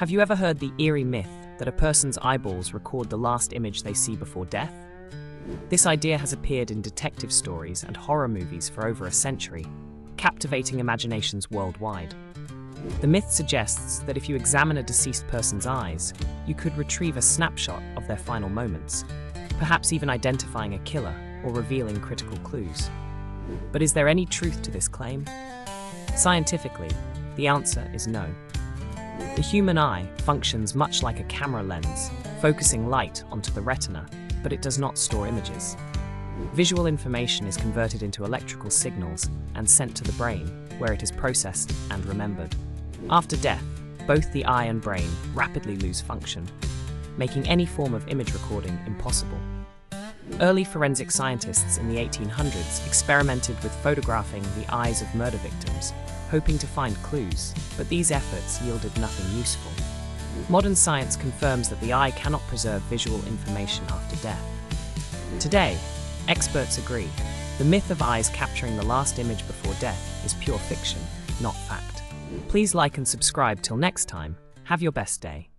Have you ever heard the eerie myth that a person's eyeballs record the last image they see before death? This idea has appeared in detective stories and horror movies for over a century, captivating imaginations worldwide. The myth suggests that if you examine a deceased person's eyes, you could retrieve a snapshot of their final moments, perhaps even identifying a killer or revealing critical clues. But is there any truth to this claim? Scientifically, the answer is no. The human eye functions much like a camera lens, focusing light onto the retina, but it does not store images. Visual information is converted into electrical signals and sent to the brain, where it is processed and remembered. After death, both the eye and brain rapidly lose function, making any form of image recording impossible. Early forensic scientists in the 1800s experimented with photographing the eyes of murder victims, hoping to find clues, but these efforts yielded nothing useful. Modern science confirms that the eye cannot preserve visual information after death. Today, experts agree, the myth of eyes capturing the last image before death is pure fiction, not fact. Please like and subscribe till next time. Have your best day.